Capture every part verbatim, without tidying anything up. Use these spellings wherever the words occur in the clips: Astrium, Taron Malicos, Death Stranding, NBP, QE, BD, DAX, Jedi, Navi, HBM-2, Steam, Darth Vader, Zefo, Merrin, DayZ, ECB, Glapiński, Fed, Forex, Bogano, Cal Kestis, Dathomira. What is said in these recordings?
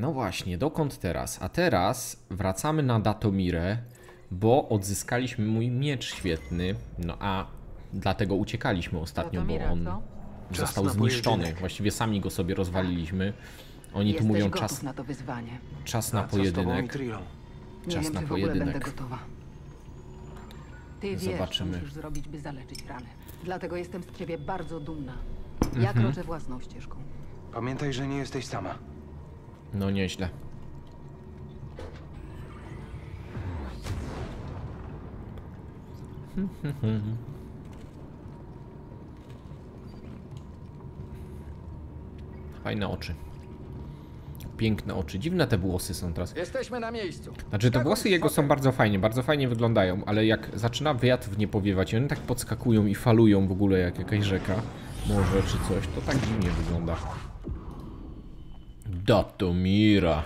no właśnie, dokąd teraz? A teraz wracamy na Dathomirę, bo odzyskaliśmy mój miecz świetny. No a dlatego uciekaliśmy ostatnio, Dathomira, bo on co? został czas zniszczony. Właściwie sami go sobie rozwaliliśmy. Oni Jesteś tu mówią czas na to wyzwanie. Czas na pojedynek. Czas wiem, na pojedynek. Ty Zobaczymy. Wiesz, musisz zrobić, by zaleczyć rany. Dlatego jestem z ciebie bardzo dumna. Ja mhm. kroczę własną ścieżką. Pamiętaj, że nie jesteś sama. No nieźle. Fajne oczy. Piękne oczy. Dziwne te włosy są teraz. Jesteśmy na miejscu. Znaczy te włosy jego są bardzo fajnie, bardzo fajnie wyglądają, ale jak zaczyna wiatr w nie powiewać i one tak podskakują i falują w ogóle jak jakaś rzeka, może czy coś, to tak dziwnie wygląda. Dathomira.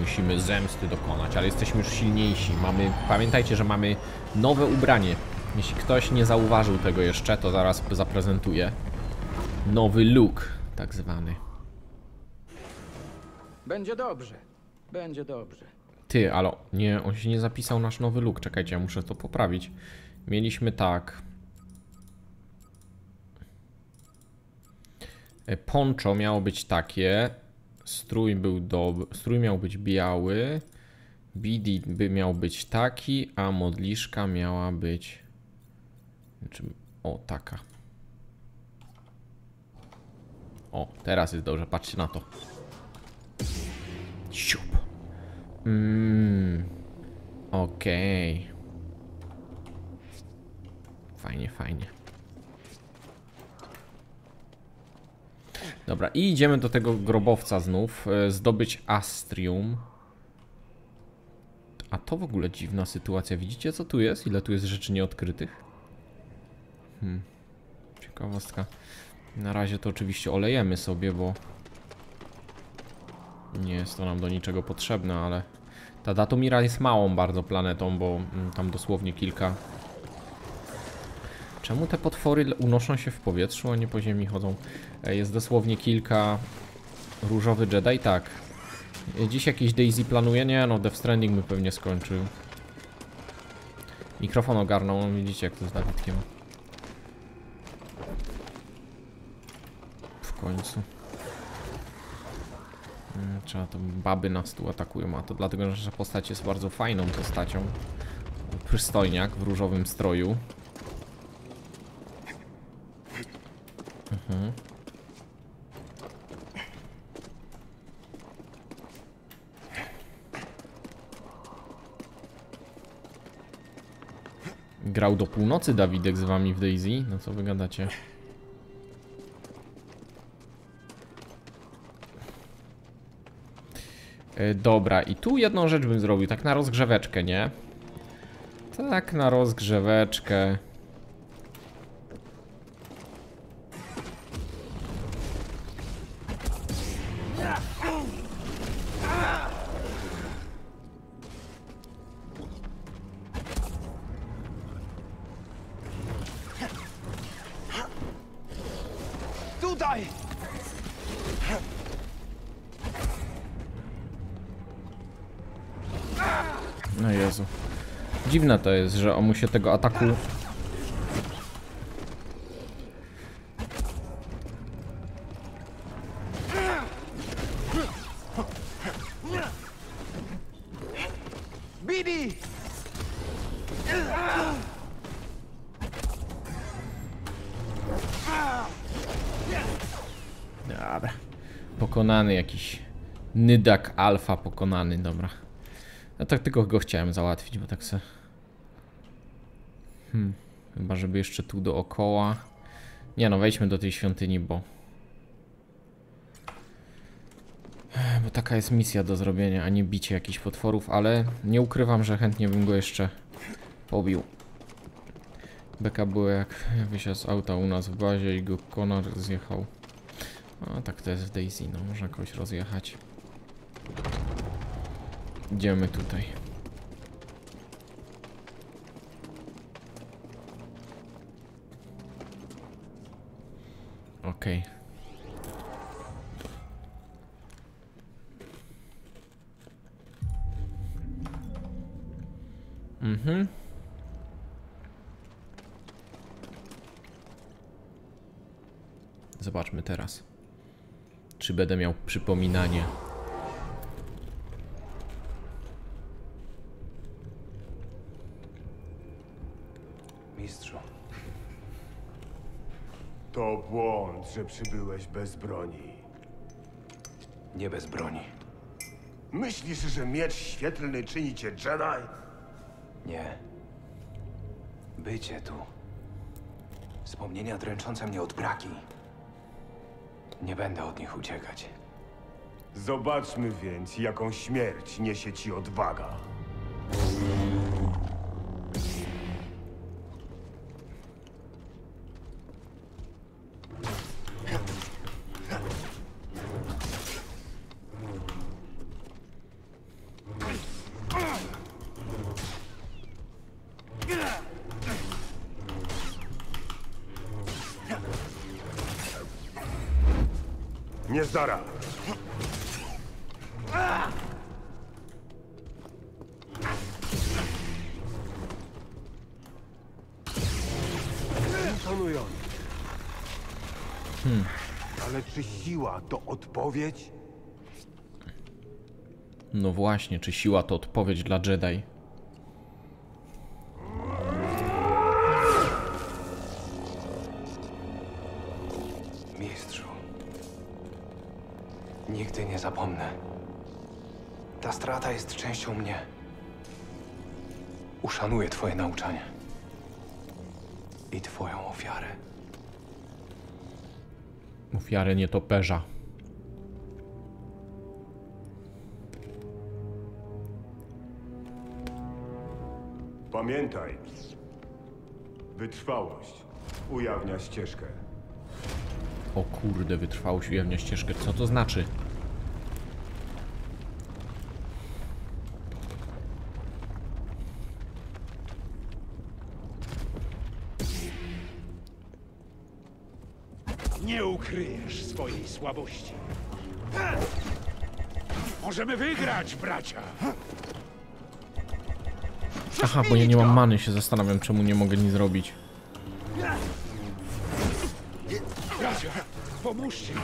Musimy zemsty dokonać, ale jesteśmy już silniejsi. Mamy, pamiętajcie, że mamy nowe ubranie. Jeśli ktoś nie zauważył tego jeszcze, to zaraz zaprezentuję. Nowy look, tak zwany. Będzie dobrze, będzie dobrze. Ty, ale nie, on się nie zapisał nasz nowy look. Czekajcie, ja muszę to poprawić. Mieliśmy tak. Poncho miało być takie. Strój był dobry. Strój miał być biały. B D by miał być taki, a modliszka miała być. Znaczy, o, taka. O, teraz jest dobrze, patrzcie na to. Siup. Mmm. Okej. Okay. Fajnie, fajnie. Dobra, i idziemy do tego grobowca znów. Zdobyć Astrium. A to w ogóle dziwna sytuacja. Widzicie, co tu jest? Ile tu jest rzeczy nieodkrytych? Hmm. Ciekawostka. Na razie to oczywiście olejemy sobie, bo nie jest to nam do niczego potrzebne, ale ta Dathomira jest małą bardzo planetą, bo tam dosłownie kilka. Czemu te potwory unoszą się w powietrzu, a nie po ziemi chodzą? Jest dosłownie kilka. Różowy Jedi, tak. Dziś jakiś DayZ planuje? Nie, no Death Stranding by pewnie skończył. Mikrofon ogarnął, no widzicie jak to z Dawidkiem. W końcu. Trzeba to baby nas tu atakują, a to dlatego, że postać jest bardzo fajną postacią. Przystojniak w różowym stroju. Mhm. Grał do północy Dawidek z wami w DayZ? No co wy gadacie? Dobra, i tu jedną rzecz bym zrobił, tak na rozgrzeweczkę, nie? Tak na rozgrzeweczkę. Dziwne to jest, że on mu się tego ataku. B D! Dobra. Pokonany jakiś nydak alfa pokonany, dobra. No tak tylko go chciałem załatwić, bo tak se. Hmm, chyba żeby jeszcze tu dookoła. Nie no, wejdźmy do tej świątyni, bo Bo taka jest misja do zrobienia, a nie bicie jakichś potworów, ale nie ukrywam, że chętnie bym go jeszcze pobił. Beka była jak wysiadł z auta u nas w bazie i go konar zjechał. A tak to jest w DayZ, no można kogoś rozjechać. Idziemy tutaj. Okej. Mhm. Zobaczmy teraz, czy będę miał przypominanie. Mistrzu. To błąd, że przybyłeś bez broni. Nie bez broni. Myślisz, że miecz świetlny czyni cię Jedi? Nie. Bycie tu. Wspomnienia dręczące mnie od braki. Nie będę od nich uciekać. Zobaczmy więc, jaką śmierć niesie ci odwaga. Niezdara! Imponujące. Hmm. Ale czy siła to odpowiedź? No właśnie, czy siła to odpowiedź dla Jedi? Nigdy nie zapomnę. Ta strata jest częścią mnie. Uszanuję twoje nauczanie. I twoją ofiarę. Ofiarę nietoperza. Pamiętaj. Wytrwałość ujawnia ścieżkę. O kurde, wytrwałość ujawnia ścieżkę. Co to znaczy? Nie ukryjesz swojej słabości. Możemy wygrać, bracia! Aha, bo ja nie mam many, się zastanawiam, czemu nie mogę nic zrobić. Bracia, pomóżcie mi!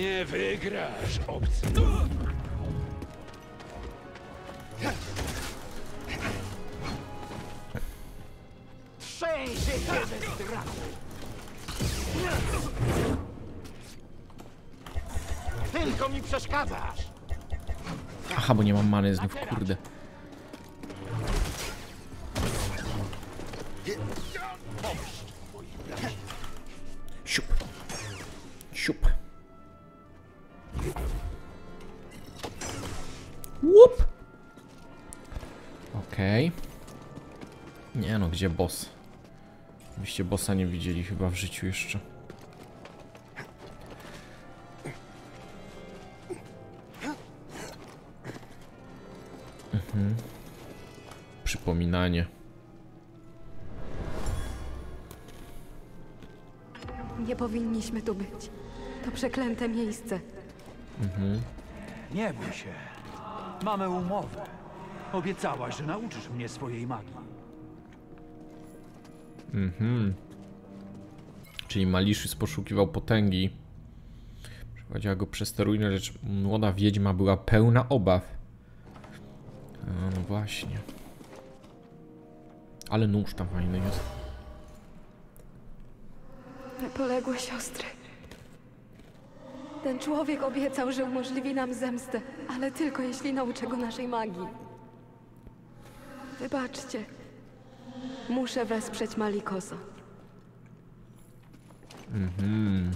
Nie wygrasz, obcy! Przejdzie się bez strachu! Tylko mi przeszkadzasz! Aha, bo nie mam many znów, kurde. Siup. Siup. Łup. Okej. Okay. Nie no, gdzie boss? Byście bossa nie widzieli chyba w życiu jeszcze. Mhm. Przypominanie. Nie powinniśmy tu być. To przeklęte miejsce. Mhm. Nie bój się. Mamy umowę. Obiecałaś, że nauczysz mnie swojej magii. Mhm. Czyli Maliszy poszukiwał potęgi. Przeprowadziła go przez tę ruinę, lecz młoda wiedźma była pełna obaw. A, no właśnie. Ale nóż tam fajny jest. Poległe siostry. Ten człowiek obiecał, że umożliwi nam zemstę, ale tylko jeśli nauczy go naszej magii. Wybaczcie. Muszę wesprzeć Malikosa. Mhm.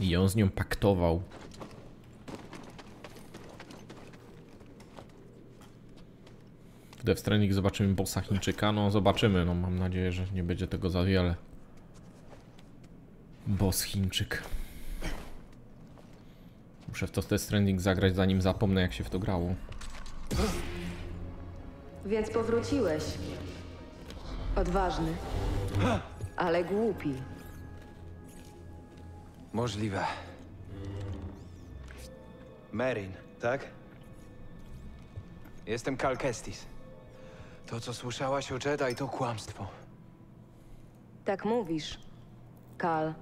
I on z nią paktował. W Death Stranding zobaczymy bossa Chińczyka. No zobaczymy, no mam nadzieję, że nie będzie tego za wiele. Boss Chińczyk. Muszę w to Death Stranding zagrać, zanim zapomnę, jak się w to grało. Więc powróciłeś. Odważny, ale głupi. Możliwe. Merrin, tak? Jestem Cal Kestis. To, co słyszałaś o Jedi, to kłamstwo. Tak mówisz, Cal.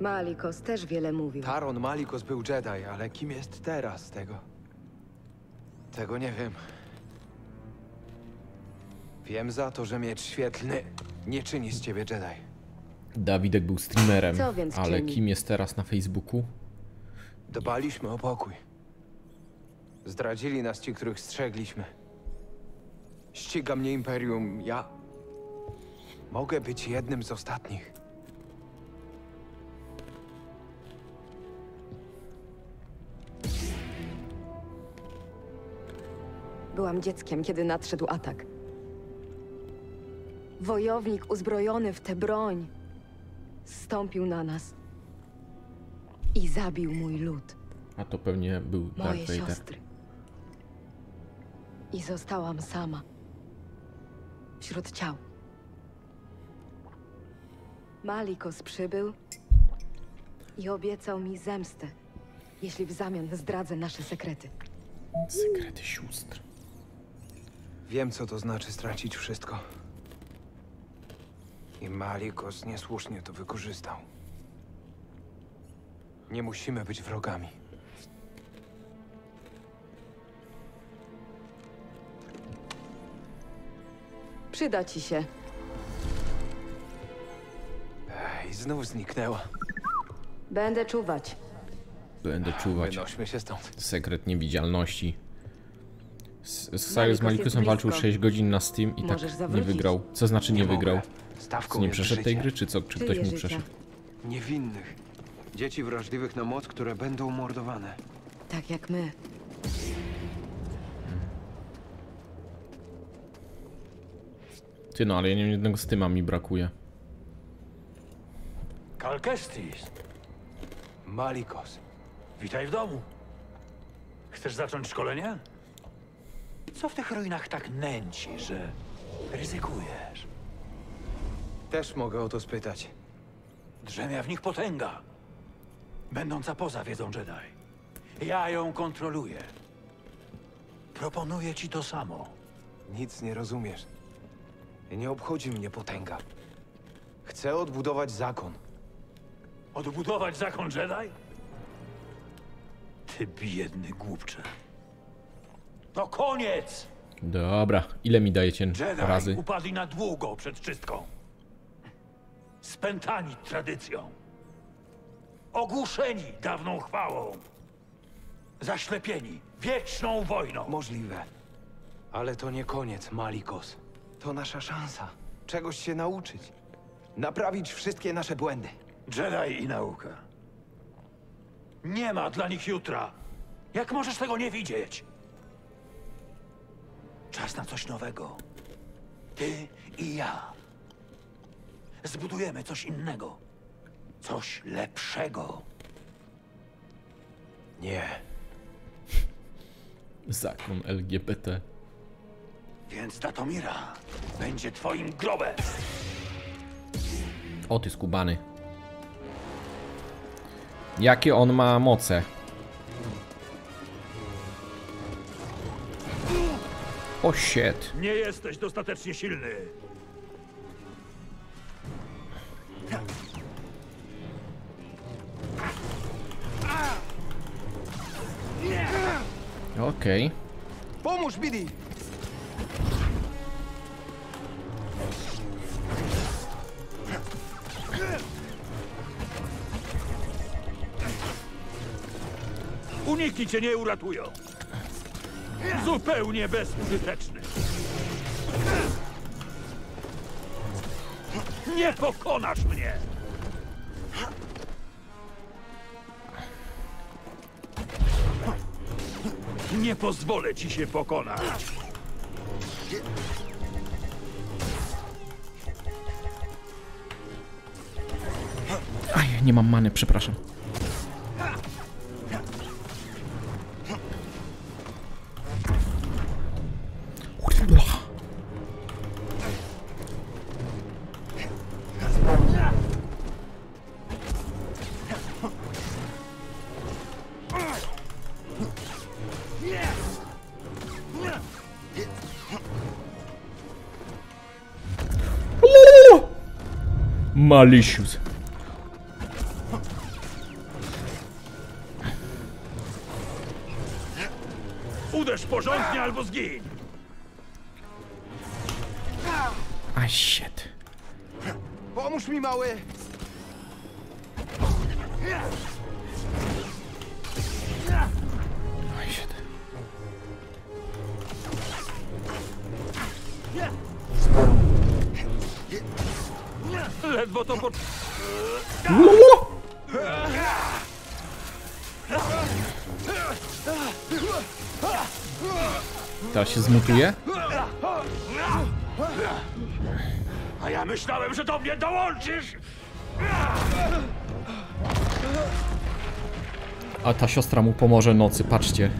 Malicos też wiele mówił. Taron Malicos był Jedi, ale kim jest teraz tego? Tego nie wiem. Wiem za to, że miecz świetlny nie czyni z ciebie Jedi. Dawidek był streamerem, ale czyni? Kim jest teraz na Facebooku? Dbaliśmy o pokój. Zdradzili nas ci, których strzegliśmy. Ściga mnie Imperium, ja... mogę być jednym z ostatnich. Byłam dzieckiem, kiedy nadszedł atak. Wojownik uzbrojony w tę broń zstąpił na nas i zabił mój lud. A to pewnie był Darth Vader. Moje siostry. I zostałam sama. Wśród ciał. Malicos przybył i obiecał mi zemstę, jeśli w zamian zdradzę nasze sekrety. Sekrety sióstr. Wiem, co to znaczy stracić wszystko. I Malicos niesłusznie to wykorzystał. Nie musimy być wrogami. Przyda ci się. I znów zniknęła. Będę czuwać. Będę czuwać. Wynośmy się stąd. Sekret niewidzialności. Sajus z Malicosem walczył sześć godzin na Steam i tak nie wygrał. Co znaczy nie wygrał? Co, nie przeszedł tej gry, czy co? Czy ktoś mu przeszedł? Niewinnych. Dzieci wrażliwych na moc, które będą mordowane. Tak jak my. Ty no, ale ja nie wiem, jednego Steama mi brakuje. Cal Kestis. Malicos. Witaj w domu. Chcesz zacząć szkolenie? Co w tych ruinach tak nęci, że ryzykujesz? Też mogę o to spytać. Drzemia w nich potęga. Będąca poza wiedzą Jedi. Ja ją kontroluję. Proponuję ci to samo. Nic nie rozumiesz. Nie obchodzi mnie potęga. Chcę odbudować zakon. Odbudować zakon Jedi? Ty biedny głupcze. To koniec! Dobra, ile mi dajecie Jedi razy? Upadli na długo przed czystką. Spętani tradycją. Ogłuszeni dawną chwałą. Zaślepieni wieczną wojną. Możliwe. Ale to nie koniec, Malicos. To nasza szansa. Czegoś się nauczyć. Naprawić wszystkie nasze błędy. Jedi i nauka. Nie ma dla nich jutra. Jak możesz tego nie widzieć? Czas na coś nowego. Ty i ja. Zbudujemy coś innego. Coś lepszego. Nie. Zakon L G B T. Więc Dathomira będzie twoim grobem. O ty skubany. Jakie on ma moce? O shit. Nie jesteś dostatecznie silny. Okej. Okay. Pomóż, B D! Uniki cię nie uratują. Zupełnie bezużyteczny. Nie pokonasz mnie! Nie pozwolę ci się pokonać. Aj, nie mam many, przepraszam. Malicious. Uderz porządnie albo zgiń. A shit. Pomóż mi, mały. Oj, shit. Ledwo to po... Ta się zmutuje? A ja myślałem, że do mnie dołączysz! A ta siostra mu pomoże nocy, patrzcie.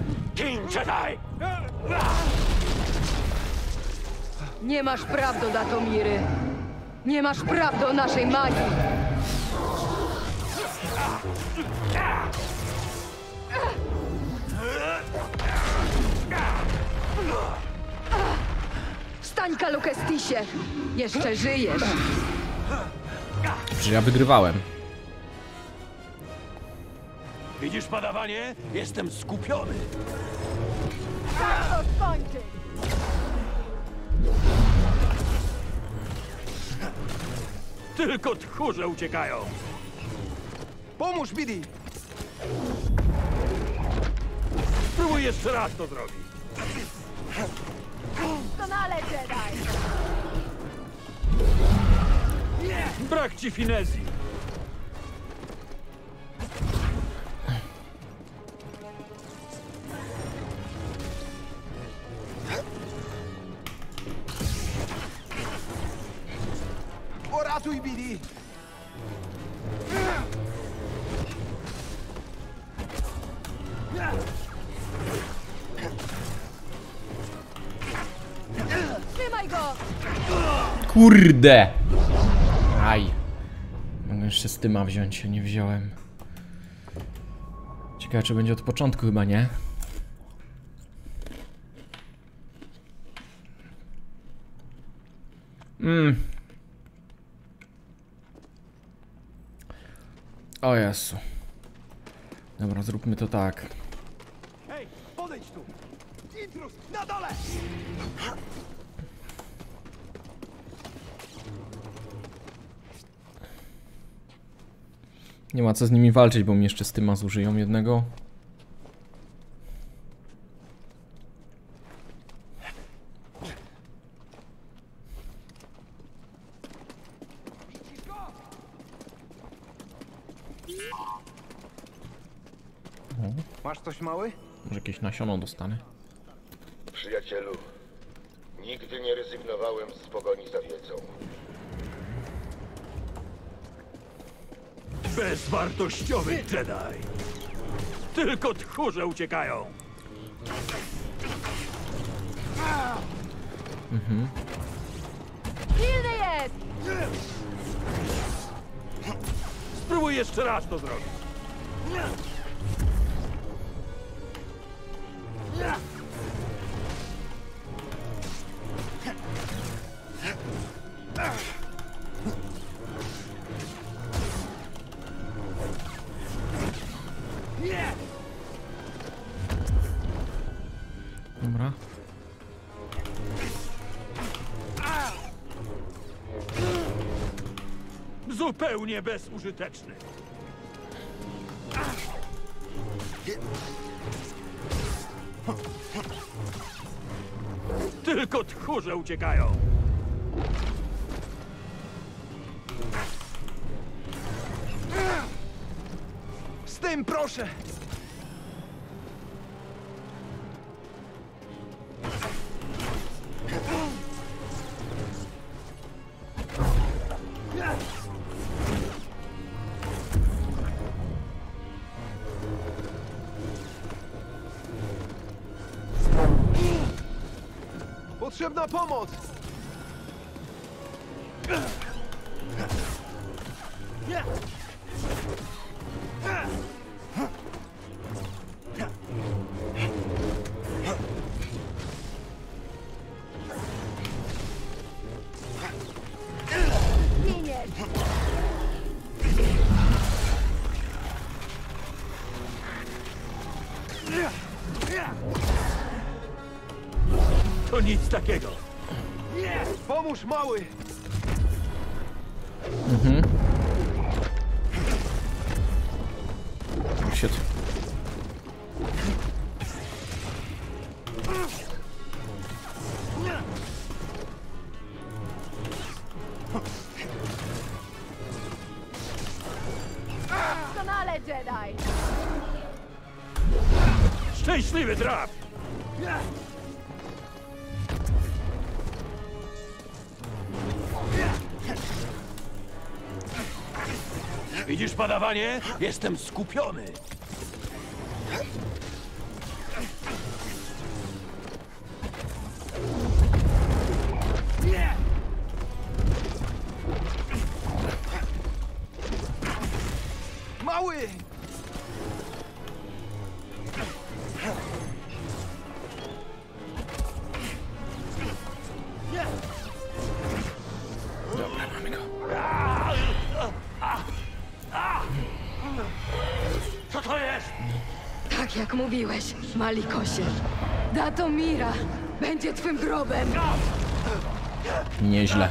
Nie masz praw do Dathomiry. Nie masz praw do naszej magii. Stań, Calu Kestisie. Jeszcze żyjesz. Przecież ja wygrywałem. Widzisz, padawanie? Jestem skupiony. Tak to skończy. Tylko tchórze uciekają. Pomóż, B D. Spróbuj jeszcze raz to zrobić. Doskonale, Jedi. Brak ci finezji. Ratuj, B D. Trzymaj go! Kurde! Aj. Mogę jeszcze z tyma wziąć, nie wziąłem. Ciekawe, czy będzie od początku, chyba nie? Mmm. O Jezu. Dobra, zróbmy to tak. Hej, podejdź tu! Intruz, na dole! Nie ma co z nimi walczyć, bo mi jeszcze z tyma zużyją jednego. Masz coś, mały? Może jakieś nasiono dostanę. Przyjacielu, nigdy nie rezygnowałem z pogoni za wiedzą. Bezwartościowy Jedi. Tylko tchórze uciekają. Mhm. Silny jest! Spróbuj jeszcze raz to zrobić. Dobra. Zupełnie bezużyteczny. Tylko tchórze uciekają. Z tym proszę. Potrzebna pomoc! Nie, nie. Nic takiego. Nie! Pomóż, mały! Mhm. Shit. Doskonale, Jedi! Szczęśliwy traf! Widzisz, padawanie? Jestem skupiony. Mały! Dobra, mamy go. Co to jest? Tak jak mówiłeś, Malikosie. Dathomira będzie twym grobem. Nieźle.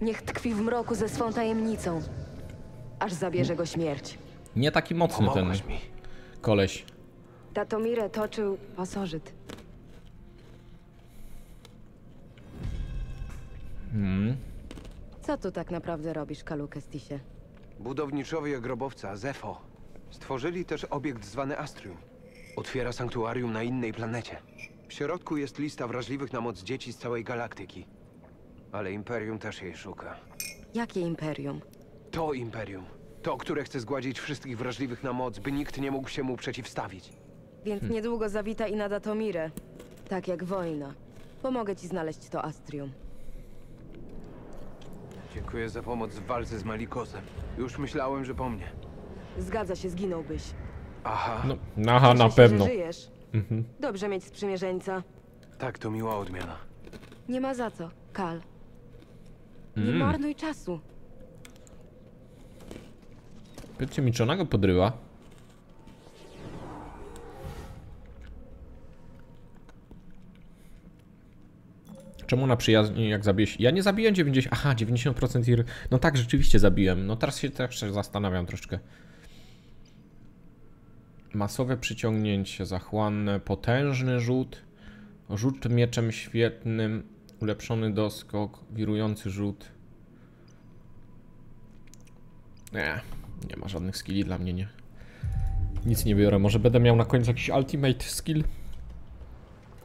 Niech tkwi w mroku ze swą tajemnicą, aż zabierze go śmierć. Nie taki mocny ten koleś. Dathomirę toczył pasożyt. Hmm. Co tu tak naprawdę robisz, Calu Kestisie? Budowniczowie grobowca, Zefo, stworzyli też obiekt zwany Astrium. Otwiera sanktuarium na innej planecie. W środku jest lista wrażliwych na moc dzieci z całej galaktyki. Ale Imperium też jej szuka. Jakie Imperium? To Imperium. To, które chce zgładzić wszystkich wrażliwych na moc, by nikt nie mógł się mu przeciwstawić. Więc hmm. niedługo zawita i na Dathomirę. Tak jak wojna. Pomogę ci znaleźć to Astrium. Dziękuję za pomoc w walce z Malikosem. Już myślałem, że po mnie. Zgadza się, zginąłbyś. Aha. No, aha, na pewno. Żyjesz. Mhm. Dobrze mieć sprzymierzeńca. Tak, to miła odmiana. Nie ma za co, Cal. Nie mm. marnuj czasu. Pytcie mi, czy ona go podryła? Czemu ona przyjaźni, jak zabijesz? Ja nie zabiję dziewięćdziesiąt procent. Aha, dziewięćdziesiąt procent ir. No tak, rzeczywiście zabiłem. No teraz się też zastanawiam troszkę. Masowe przyciągnięcie, zachłanne, potężny rzut. Rzut mieczem świetnym. Ulepszony doskok, wirujący rzut. Nie, nie ma żadnych skilli dla mnie, nie. Nic nie biorę, może będę miał na końcu jakiś ultimate skill.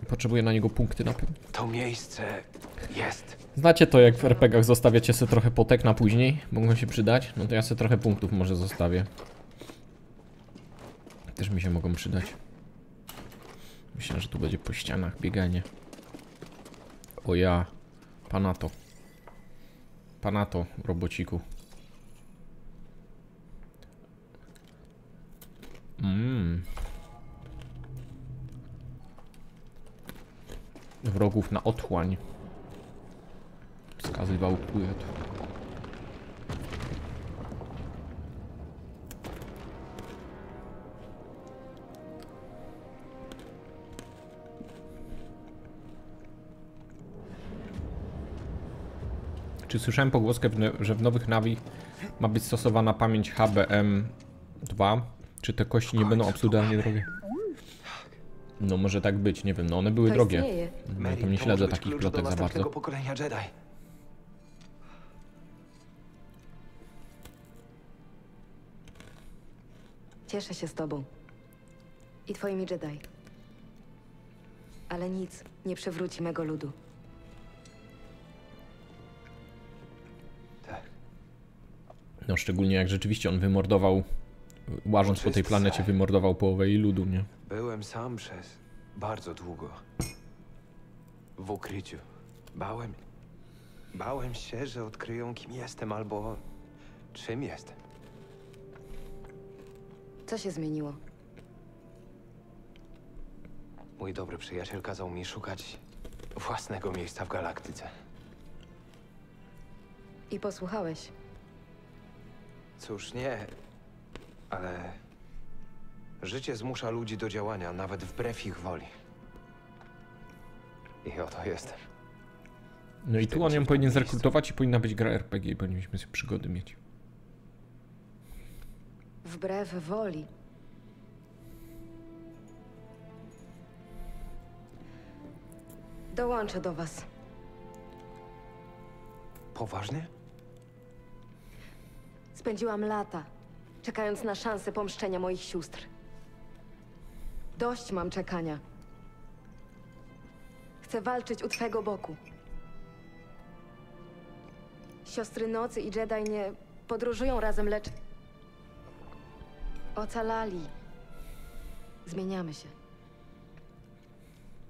Potrzebuję na niego punkty na pewno. To miejsce jest. Znacie to, jak w er pe gach zostawiacie sobie trochę potek na później, mogą się przydać? No to ja sobie trochę punktów może zostawię. Też mi się mogą przydać. Myślę, że tu będzie po ścianach bieganie. O ja, panato, panato, robociku. Mm. Wrogów na otchłań wskazywał płyt. Czy słyszałem pogłoskę, że w nowych Navi ma być stosowana pamięć H B M dwa? Czy te kości nie będą absurdalnie drogie? No może tak być, nie wiem, no one były drogie. No to nie śledzę takich plotek za bardzo. Cieszę się z tobą. I twoimi Jedi. Ale nic nie przewróci mego ludu. No szczególnie jak rzeczywiście on wymordował, łażąc po tej planecie, wymordował połowę jej ludu, nie? Byłem sam przez bardzo długo. W ukryciu. Bałem. Bałem się, że odkryją, kim jestem albo czym jestem. Co się zmieniło? Mój dobry przyjaciel kazał mi szukać własnego miejsca w galaktyce. I posłuchałeś? Cóż, nie, ale Życie zmusza ludzi do działania, nawet wbrew ich woli. I oto jestem. No i tu on ją powinien zrekrutować i powinna być gra R P G i powinniśmy sobie przygody mieć. Wbrew woli. Dołączę do was. Poważnie? Spędziłam lata, czekając na szansę pomszczenia moich sióstr. Dość mam czekania. Chcę walczyć u twego boku. Siostry Nocy i Jedi nie podróżują razem, lecz... ocalali. Zmieniamy się.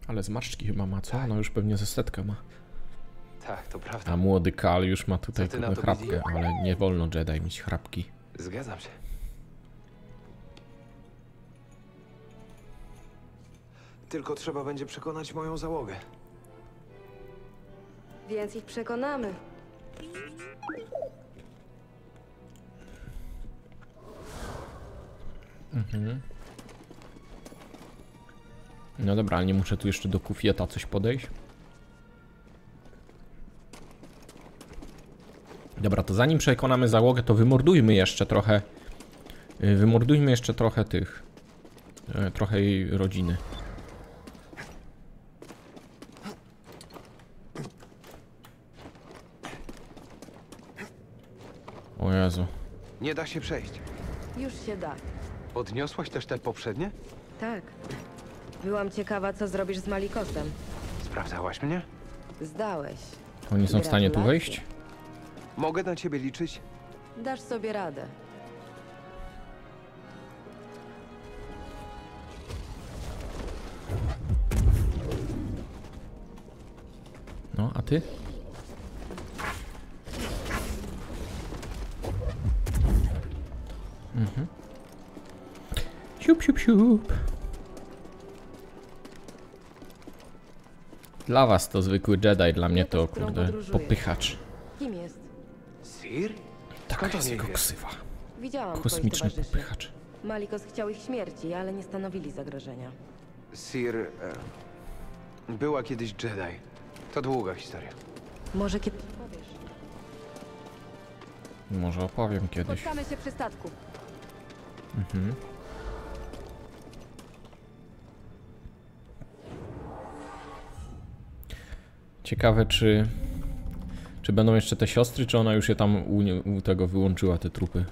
Ale zmarszczki chyba ma, co? Ona już pewnie ze setkę ma. Tak, to prawda. A młody Cal już ma tutaj pewną chrapkę, ale nie wolno Jedi mieć chrapki. Zgadzam się. Tylko trzeba będzie przekonać moją załogę. Więc ich przekonamy. Mhm. No dobra, ale nie muszę tu jeszcze do kufieta coś podejść. Dobra, to zanim przekonamy załogę, to wymordujmy jeszcze trochę. Wymordujmy jeszcze trochę tych. Trochę jej rodziny. O Jezu. Nie da się przejść. Już się da. Odniosłaś też te poprzednie? Tak. Byłam ciekawa, co zrobisz z Malikosem. Sprawdzałaś mnie? Zdałeś. Oni są w stanie tu wejść? Mogę na ciebie liczyć? Dasz sobie radę. No, a ty? Mhm. Siup, siup, siup. Dla was to zwykły Jedi, dla mnie to, kurde, popychacz. Kim jest? Sir? Taka jest jego ksywa. Widziałam. Kosmiczny popychacz. Malicos chciał ich śmierci, ale nie stanowili zagrożenia. Sir... E, była kiedyś Jedi. To długa historia. Może kiedyś opowiesz? Może opowiem kiedyś. Spotkamy się przy statku. Mhm. Ciekawe, czy, czy będą jeszcze te siostry, czy ona już je tam u, u tego wyłączyła, te trupy.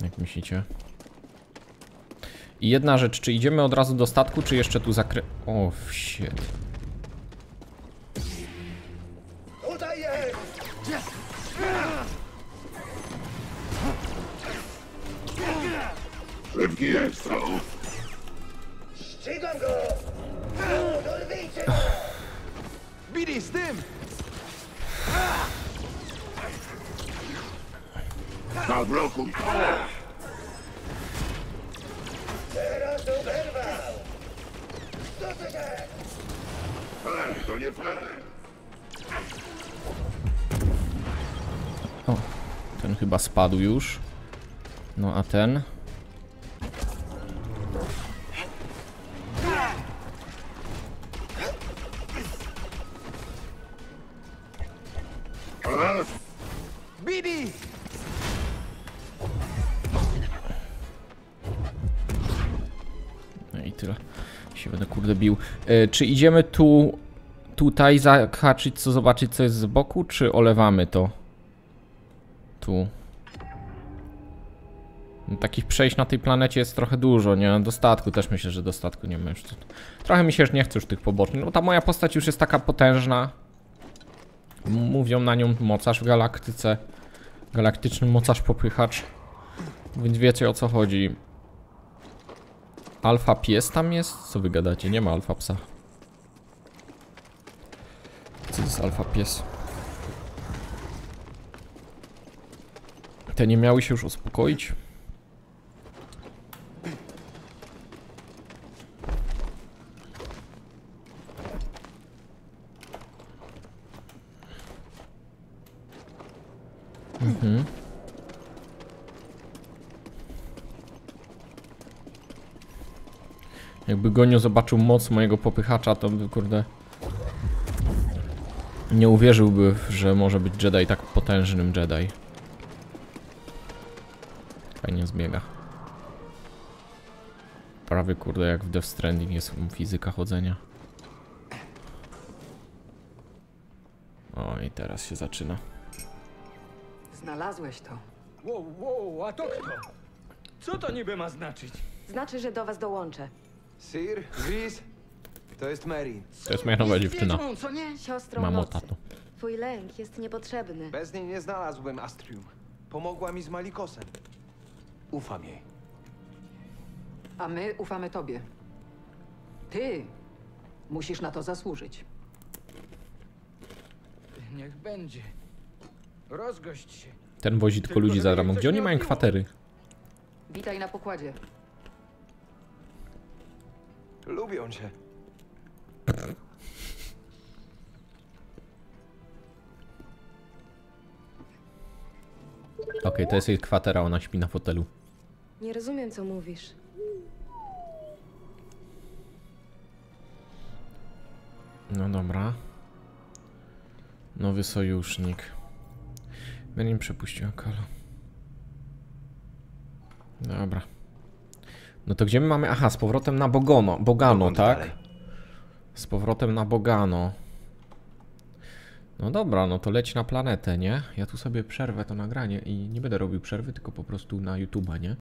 Jak myślicie? I jedna rzecz, czy idziemy od razu do statku, czy jeszcze tu zakrę... O, shit. Ścigam go! B D z tym! Na bloku! Teraz to wyrwał! Co ty tak? To nie prawda! O, ten chyba spadł już. No a ten? B D! No i tyle. Się będę kurde bił. E, czy idziemy tu, tutaj zahaczyć, co zobaczyć, co jest z boku, czy olewamy to? Tu. No, takich przejść na tej planecie jest trochę dużo, nie? Do statku też myślę, że do statku nie ma już. Trochę mi się już nie chce już tych pobocznych. No ta moja postać już jest taka potężna. Mówią na nią mocarz w galaktyce. Galaktyczny mocarz popychacz. Więc wiecie, o co chodzi. Alfa pies tam jest? Co wy gadacie? Nie ma alfa psa. Co jest alfa pies? Te nie miały się już uspokoić. Mhm. Jakby Gonio zobaczył moc mojego popychacza, to by, kurde, nie uwierzyłby, że może być Jedi tak potężnym Jedi. Fajnie zbiega. Prawie, kurde, jak w Death Stranding jest fizyka chodzenia. O, i teraz się zaczyna. Znalazłeś to. Wow, wow, a to kto? Co to niby ma znaczyć? Znaczy, że do was dołączę. Sir, Gris, to jest Merrin. To jest moja nowa dziewczyna. Siostrą Mamo, nocy. Tato. Twój lęk jest niepotrzebny. Bez niej nie znalazłbym Astrium. Pomogła mi z Malikosem. Ufam jej. A my ufamy tobie. Ty musisz na to zasłużyć. Niech będzie. Rozgość się. Ten wozi tylko ludzi za ramą. Gdzie oni mają kwatery? Witaj na pokładzie. Lubią cię. Okej, okay, to jest jej kwatera, ona śpi na fotelu. Nie rozumiem, co mówisz. No dobra. Nowy sojusznik. Merrin przepuściła Cala. Dobra. No to gdzie my mamy? Aha, z powrotem na Bogano, Bogano, tak? Z powrotem na Bogano. No dobra, no to leć na planetę, nie? Ja tu sobie przerwę to nagranie i nie będę robił przerwy, tylko po prostu na YouTube'a, nie?